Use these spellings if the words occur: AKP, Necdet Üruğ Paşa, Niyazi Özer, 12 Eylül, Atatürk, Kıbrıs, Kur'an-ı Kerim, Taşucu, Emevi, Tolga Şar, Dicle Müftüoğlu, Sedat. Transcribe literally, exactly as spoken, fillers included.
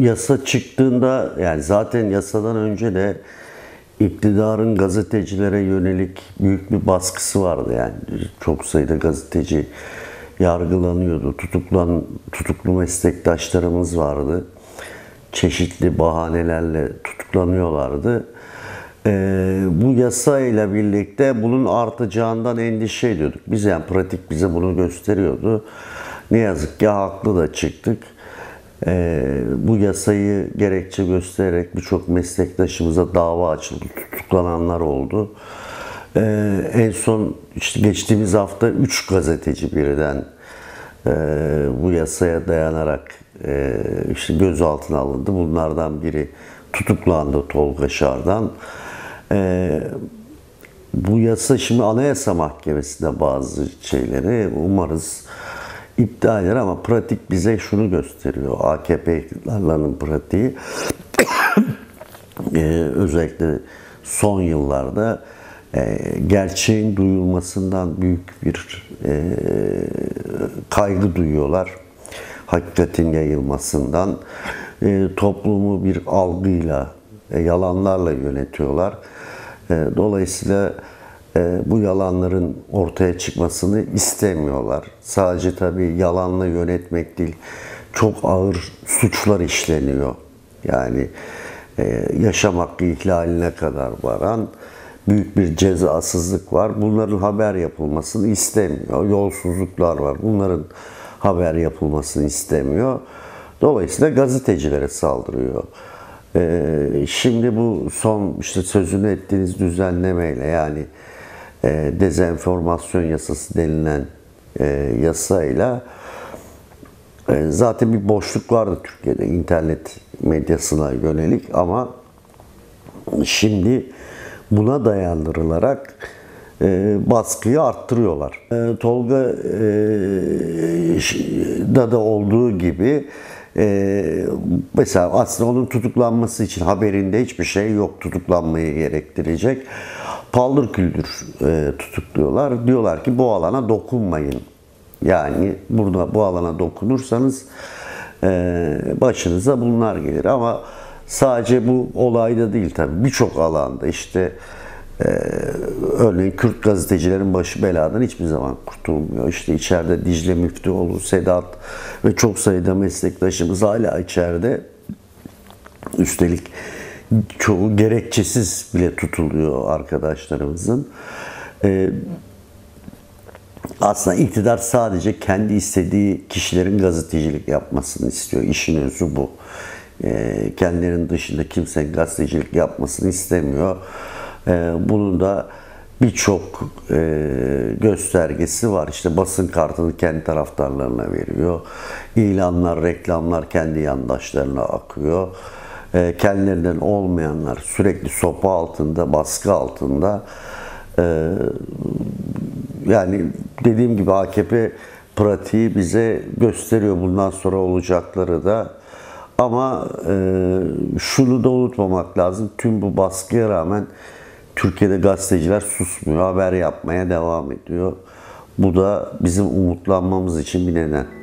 yasa çıktığında, yani zaten yasadan önce de iktidarın gazetecilere yönelik büyük bir baskısı vardı. Yani çok sayıda gazeteci yargılanıyordu. Tutuklan, tutuklu meslektaşlarımız vardı. Çeşitli bahanelerle tutuklanıyorlardı. Ee, bu yasayla birlikte bunun artacağından endişe ediyorduk. Biz, yani pratik bize bunu gösteriyordu. Ne yazık ki haklı da çıktık. Ee, bu yasayı gerekçe göstererek birçok meslektaşımıza dava açıldı. Tutuklananlar oldu. Ee, en son işte geçtiğimiz hafta üç gazeteci birden e, bu yasaya dayanarak e, işte gözaltına alındı. Bunlardan biri tutuklandı, Tolga Şar'dan. Ee, bu yasa şimdi Anayasa Mahkemesi'nde bazı şeyleri umarız iptal eder, ama pratik bize şunu gösteriyor. A K P iktidarlarının pratiği ee, özellikle son yıllarda e, gerçeğin duyulmasından büyük bir e, kaygı duyuyorlar. Hakikatin yayılmasından. E, toplumu bir algıyla, e, yalanlarla yönetiyorlar. E, dolayısıyla e, bu yalanların ortaya çıkmasını istemiyorlar. Sadece tabii yalanla yönetmek değil, çok ağır suçlar işleniyor. Yani e, yaşam hakkı ihlaline kadar varan büyük bir cezasızlık var. Bunların haber yapılmasını istemiyor. Yolsuzluklar var. Bunların haber yapılmasını istemiyor. Dolayısıyla gazetecilere saldırıyor. Ee, şimdi bu son işte sözünü ettiğiniz düzenlemeyle, yani e, dezenformasyon yasası denilen e, yasayla e, zaten bir boşluk vardı Türkiye'de internet medyasına yönelik, ama şimdi buna dayandırılarak E, baskıyı arttırıyorlar. E, Tolga e, da da olduğu gibi e, mesela aslında onun tutuklanması için haberinde hiçbir şey yok, tutuklanmayı gerektirecek. Paldır küldür e, tutukluyorlar. Diyorlar ki bu alana dokunmayın. Yani burada bu alana dokunursanız e, başınıza bunlar gelir. Ama sadece bu olayda değil tabii. Birçok alanda işte Ee, örneğin Kürt gazetecilerin başı beladan hiçbir zaman kurtulmuyor. İşte içeride Dicle Müftüoğlu, Sedat ve çok sayıda meslektaşımız hala içeride. Üstelik çoğu gerekçesiz bile tutuluyor arkadaşlarımızın. Ee, aslında iktidar sadece kendi istediği kişilerin gazetecilik yapmasını istiyor. İşin özü bu. Ee, kendilerinin dışında kimsenin gazetecilik yapmasını istemiyor. Bunun da birçok göstergesi var. İşte basın kartını kendi taraftarlarına veriyor. İlanlar, reklamlar kendi yandaşlarına akıyor. Kendilerinden olmayanlar sürekli sopa altında, baskı altında. Yani dediğim gibi A K P pratiği bize gösteriyor bundan sonra olacakları da. Ama şunu da unutmamak lazım. Tüm bu baskıya rağmen Türkiye'de gazeteciler susmuyor, haber yapmaya devam ediyor. Bu da bizim umutlanmamız için bir neden.